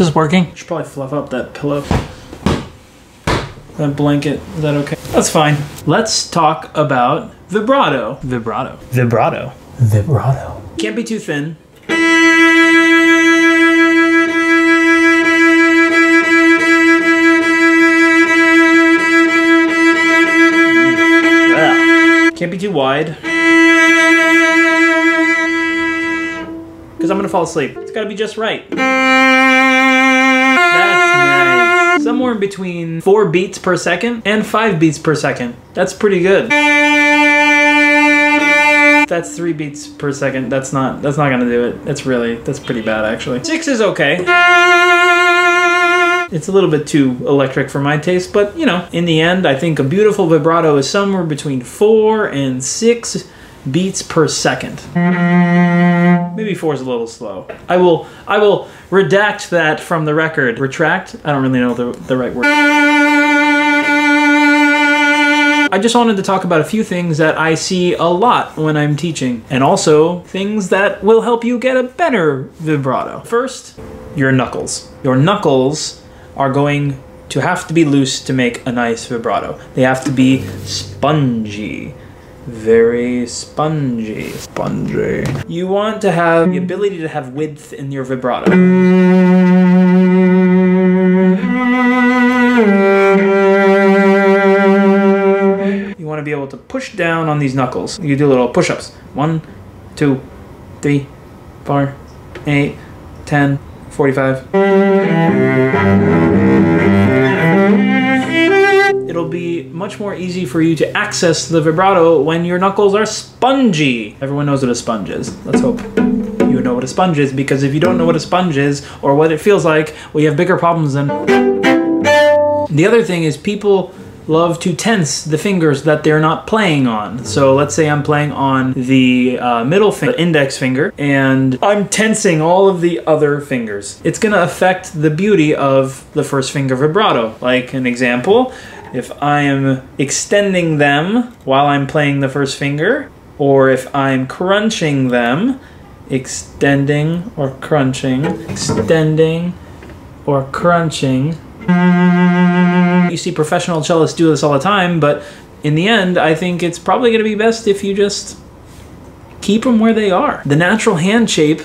This is working. Should probably fluff up that pillow. That blanket. Is that okay? That's fine. Let's talk about vibrato. Vibrato. Vibrato. Vibrato. Can't be too thin. Can't be too wide. Because I'm gonna fall asleep. It's gotta be just right. That's nice. Somewhere in between 4 beats per second and 5 beats per second. That's pretty good. That's 3 beats per second. That's not gonna do it. That's pretty bad actually. 6 is okay. It's a little bit too electric for my taste, but you know, in the end, I think a beautiful vibrato is somewhere between 4 and 6 beats per second. Maybe 4 is a little slow. I will redact that from the record. Retract? I don't really know the right word. I just wanted to talk about a few things that I see a lot when I'm teaching, and also things that will help you get a better vibrato. First, your knuckles. Your knuckles are going to have to be loose to make a nice vibrato. They have to be spongy. Very spongy. Spongy. You want to have the ability to have width in your vibrato. You want to be able to push down on these knuckles. You do little push-ups. 1, 2, 3, 4, 8, 10, 45. It'll be much more easy for you to access the vibrato when your knuckles are spongy. Everyone knows what a sponge is. Let's hope you know what a sponge is, because if you don't know what a sponge is or what it feels like, well, you have bigger problems than... The other thing is people love to tense the fingers that they're not playing on. So let's say I'm playing on the middle finger, the index finger, and I'm tensing all of the other fingers. It's gonna affect the beauty of the first finger vibrato. Like an example, if I am extending them while I'm playing the first finger, or if I'm crunching them, extending or crunching, extending or crunching. You see professional cellists do this all the time, but in the end, I think it's probably going to be best if you just keep them where they are. The natural hand shape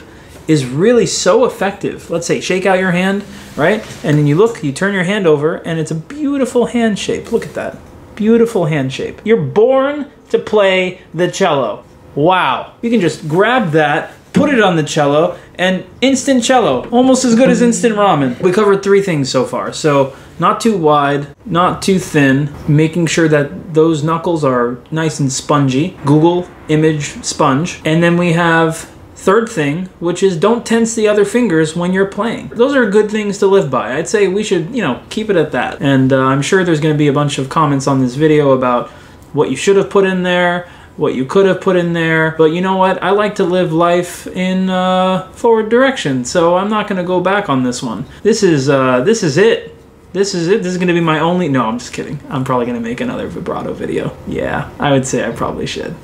is really so effective. Let's say shake out your hand, right? And then you look, you turn your hand over, and it's a beautiful hand shape. Look at that. Beautiful hand shape. You're born to play the cello. Wow. You can just grab that, put it on the cello, and instant cello, almost as good as instant ramen. We covered 3 things so far, so not too wide, not too thin, making sure that those knuckles are nice and spongy. Google image sponge. And then we have third thing, which is don't tense the other fingers when you're playing. Those are good things to live by. I'd say we should, you know, keep it at that. And I'm sure there's gonna be a bunch of comments on this video about what you should have put in there, what you could have put in there, but you know what? I like to live life in forward direction, so I'm not gonna go back on this one. This is it. This is it. This is gonna be my only. No, I'm just kidding. I'm probably gonna make another vibrato video. Yeah, I would say I probably should.